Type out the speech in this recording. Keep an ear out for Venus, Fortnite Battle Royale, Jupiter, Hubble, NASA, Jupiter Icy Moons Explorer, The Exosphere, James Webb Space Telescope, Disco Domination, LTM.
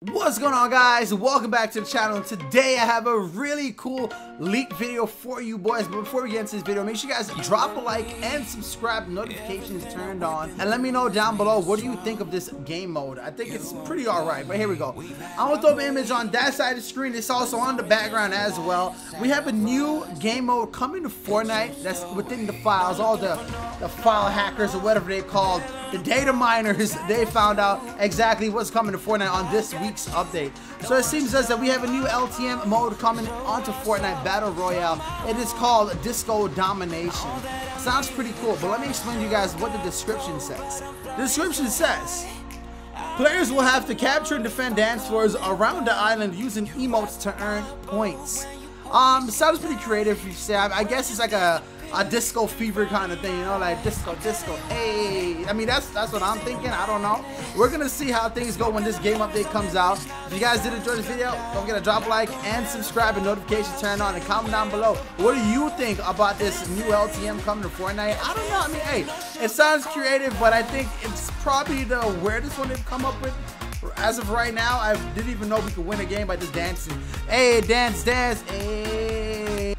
What's going on, guys? Welcome back to the channel. Today I have a really cool leak video for you boys, but before we get into this video, make sure you guys drop a like and subscribe, notifications turned on, and let me know down below, what do you think of this game mode? I think it's pretty all right, but here we go. I'm gonna throw the image on that side of the screen. It's also on the background as well. We have a new game mode coming to Fortnite that's within the files. All the file hackers, or whatever they're called, the data miners, they found out exactly what's coming to Fortnite on this week's update. So it seems as that we have a new LTM mode coming onto Fortnite Battle Royale. It is called Disco Domination. Sounds pretty cool, but let me explain to you guys what the description says. The description says, players will have to capture and defend dance floors around the island using emotes to earn points. Sounds pretty creative, you say. I guess it's like a disco fever kind of thing, you know, like disco, hey. I mean, that's what I'm thinking. I don't know. We're gonna see how things go when this game update comes out. If you guys did enjoy this video, don't forget to drop a like and subscribe and notifications turn on, and comment down below, what do you think about this new LTM coming to Fortnite? I don't know. I mean, hey, it sounds creative, but I think it's probably the weirdest one they've come up with. As of right now, I didn't even know we could win a game by just dancing. Hey, dance, dance, hey.